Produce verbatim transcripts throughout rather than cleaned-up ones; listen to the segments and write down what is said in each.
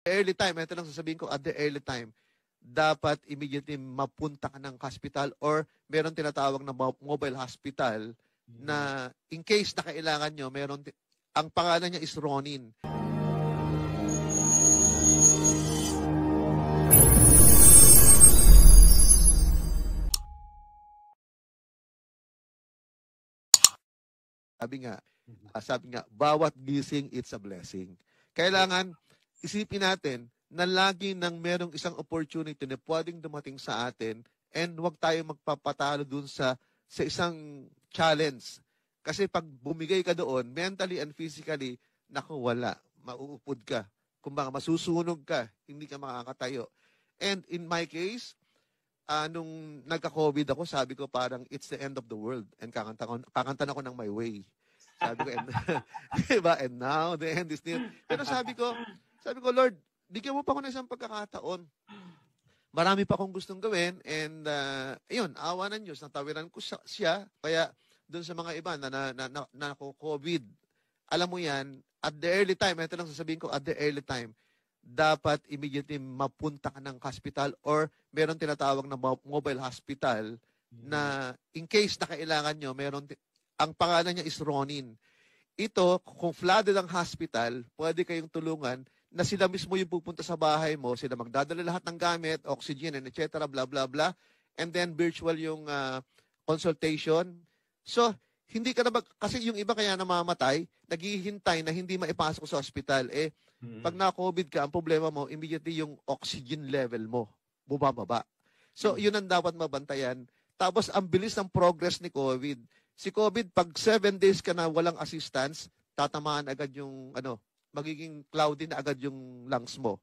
Early time, ito lang sasabihin ko, at the early time, dapat immediately mapunta ka ng hospital or meron tinatawag na mobile hospital na in case na kailangan nyo, meron, ang pangalan niya is Ronin. Sabi nga, sabi nga, bawat gising, it's a blessing. Kailangan, isipin natin na lagi nang merong isang opportunity na pwedeng dumating sa atin and huwag tayo magpapatalo dun sa, sa isang challenge. Kasi pag bumigay ka doon, mentally and physically, naku, wala. Mauupod ka. Kung baka masusunog ka, hindi ka makakatayo. And in my case, Uh, nung nagka-COVID ako, sabi ko parang it's the end of the world. And kakanta ko, kakanta ako ng My Way. Sabi ko, and, diba? And now, the end is near. Pero sabi ko, sabi ko, Lord, bigyan mo pa ako ng isang pagkakataon. Marami pa akong gustong gawin. And, uh, ayun, awa ng Diyos, natawiran ko siya. Kaya, dun sa mga iba na na, na, na, na COVID, alam mo yan, at the early time, ito lang sasabihin ko, at the early time, dapat immediately mapunta ka ng hospital or meron tinatawag na mobile hospital na in case na kailangan nyo, meron, ang pangalan niya is Ronin. Ito, kung flooded ang hospital, pwede kayong tulungan na sila mismo yung pupunta sa bahay mo, sila magdadala lahat ng gamit, oxygen, et cetera, blah, blah, blah. And then virtual yung uh, consultation. So, hindi ka na ba, kasi yung iba kaya namamatay, naghihintay na hindi maipasok sa hospital. Eh, Mm-hmm. Pag na-COVID ka, ang problema mo, immediately yung oxygen level mo, bumababa. So, yun ang dapat mabantayan. Tapos, ang bilis ng progress ni COVID. Si COVID, pag seven days ka na walang assistance, tatamaan agad yung, ano, magiging cloudy na agad yung lungs mo.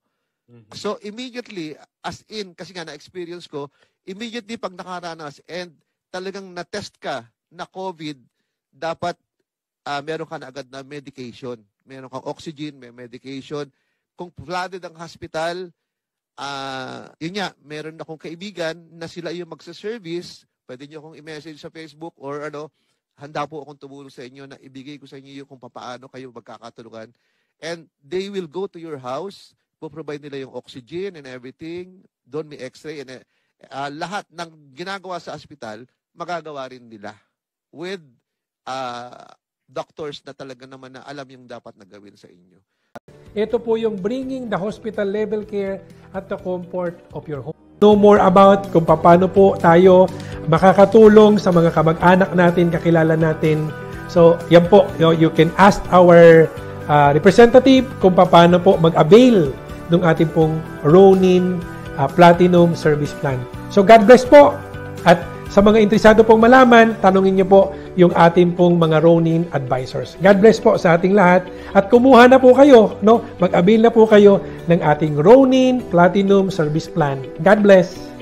Mm-hmm. So, immediately, as in, kasi nga na-experience ko, immediately pag nakaranas and talagang na-test ka na COVID, dapat uh, meron ka na agad na medication. Meron kang oxygen, may medication. Kung flooded ang hospital, uh, yun nga, meron akong kaibigan na sila yung magsaservice. Pwede nyo akong i-message sa Facebook or ano, handa po akong tumulong sa inyo na ibigay ko sa inyo kung paano kayo magkakatulungan. And they will go to your house, po-provide nila yung oxygen and everything. Doon may x-ray. And, uh, lahat ng ginagawa sa hospital, magagawa rin nila with uh, doctors na talaga naman na alam yung dapat na gawin sa inyo. Ito po yung bringing the hospital level care at the comfort of your home. Know more about kung paano po tayo makakatulong sa mga kamag-anak natin, kakilala natin. So, yan po, you can ask our uh, representative kung paano po mag-avail ng ating pong Ronin uh, Platinum Service Plan. So, God bless po. At sa mga interesado pong malaman, tanungin niyo po yung ating pong mga Ronin advisors. God bless po sa ating lahat at kumuha na po kayo, no? Mag-avail na po kayo ng ating Ronin Platinum Service Plan. God bless!